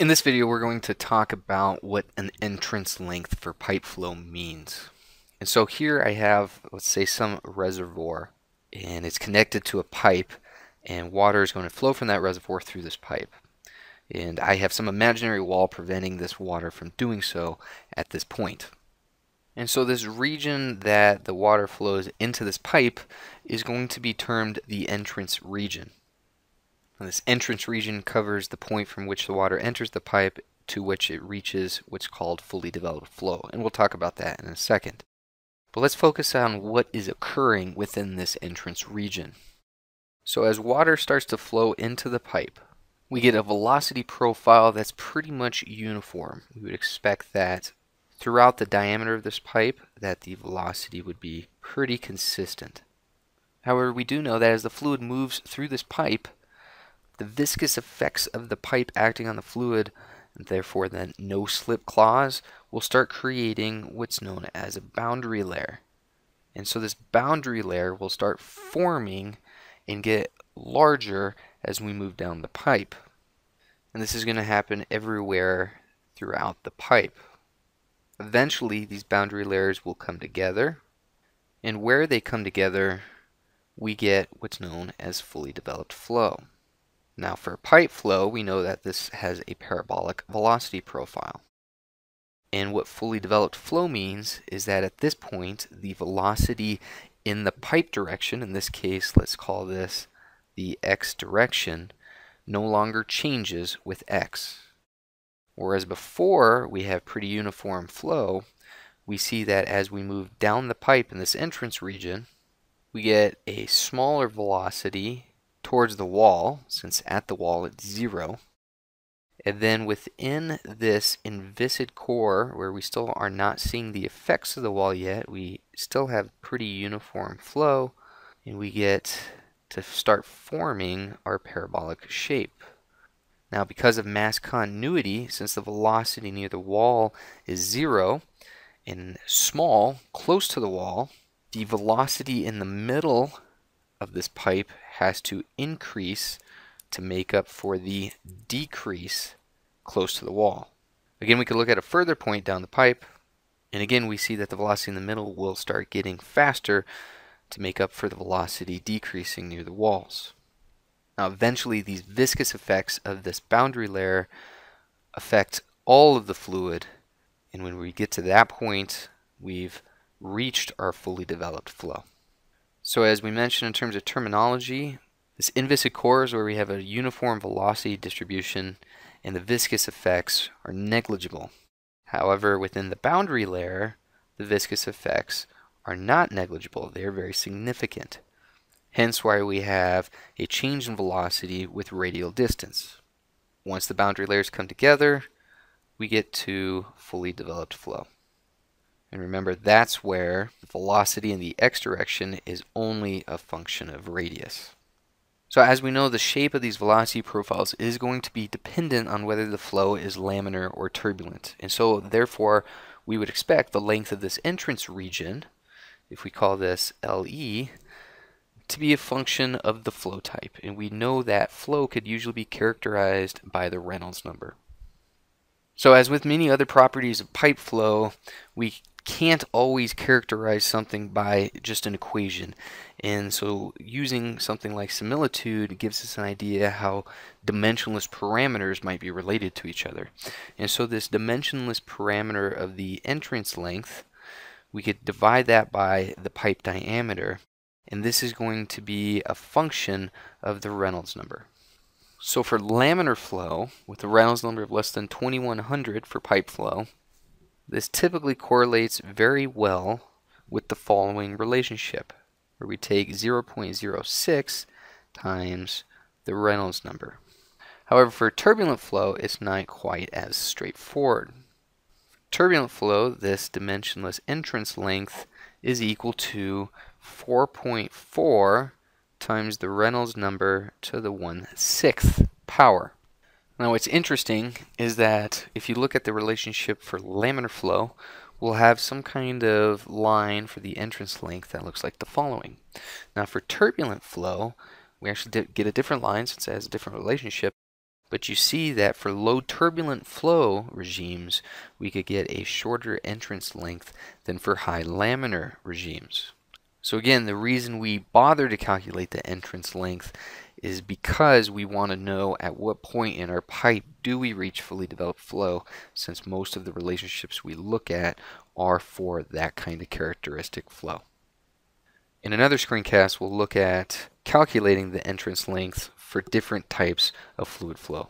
In this video, we're going to talk about what an entrance length for pipe flow means. And so here I have, let's say, some reservoir, and it's connected to a pipe, and water is going to flow from that reservoir through this pipe. And I have some imaginary wall preventing this water from doing so at this point. And so this region that the water flows into this pipe is going to be termed the entrance region. And this entrance region covers the point from which the water enters the pipe to which it reaches what's called fully developed flow. And we'll talk about that in a second. But let's focus on what is occurring within this entrance region. So as water starts to flow into the pipe, we get a velocity profile that's pretty much uniform. We would expect that throughout the diameter of this pipe, that the velocity would be pretty consistent. However, we do know that as the fluid moves through this pipe, the viscous effects of the pipe acting on the fluid, and therefore the no-slip clause, will start creating what's known as a boundary layer. And so this boundary layer will start forming and get larger as we move down the pipe. And this is going to happen everywhere throughout the pipe. Eventually, these boundary layers will come together, and where they come together, we get what's known as fully developed flow. Now for pipe flow, we know that this has a parabolic velocity profile. And what fully developed flow means is that at this point, the velocity in the pipe direction, in this case, let's call this the x direction, no longer changes with x. Whereas before we have pretty uniform flow, we see that as we move down the pipe in this entrance region, we get a smaller velocity towards the wall, since at the wall it's 0, and then within this inviscid core, where we still are not seeing the effects of the wall yet, we still have pretty uniform flow, and we get to start forming our parabolic shape. Now because of mass continuity, since the velocity near the wall is 0 and small, close to the wall, the velocity in the middle of this pipe has to increase to make up for the decrease close to the wall. Again, we could look at a further point down the pipe, and again we see that the velocity in the middle will start getting faster to make up for the velocity decreasing near the walls. Now eventually these viscous effects of this boundary layer affect all of the fluid, and when we get to that point, we've reached our fully developed flow. So as we mentioned in terms of terminology, this inviscid core is where we have a uniform velocity distribution and the viscous effects are negligible. However, within the boundary layer, the viscous effects are not negligible. They are very significant. Hence why we have a change in velocity with radial distance. Once the boundary layers come together, we get to fully developed flow. And remember, that's where the velocity in the x direction is only a function of radius. So as we know, the shape of these velocity profiles is going to be dependent on whether the flow is laminar or turbulent. And so therefore, we would expect the length of this entrance region, if we call this LE, to be a function of the flow type. And we know that flow could usually be characterized by the Reynolds number. So as with many other properties of pipe flow, we can't always characterize something by just an equation, and so using something like similitude gives us an idea how dimensionless parameters might be related to each other. And so this dimensionless parameter of the entrance length, we could divide that by the pipe diameter, and this is going to be a function of the Reynolds number. So for laminar flow, with a Reynolds number of less than 2100 for pipe flow, this typically correlates very well with the following relationship, where we take 0.06 times the Reynolds number. However, for turbulent flow, it's not quite as straightforward. For turbulent flow, this dimensionless entrance length is equal to 4.4 times the Reynolds number to the 1/6 power. Now what's interesting is that if you look at the relationship for laminar flow, we'll have some kind of line for the entrance length that looks like the following. Now for turbulent flow, we actually get a different line since it has a different relationship, But you see that for low turbulent flow regimes, we could get a shorter entrance length than for high laminar regimes. So again, the reason we bother to calculate the entrance length is because we want to know at what point in our pipe do we reach fully developed flow, since most of the relationships we look at are for that kind of characteristic flow. In another screencast, we'll look at calculating the entrance length for different types of fluid flow.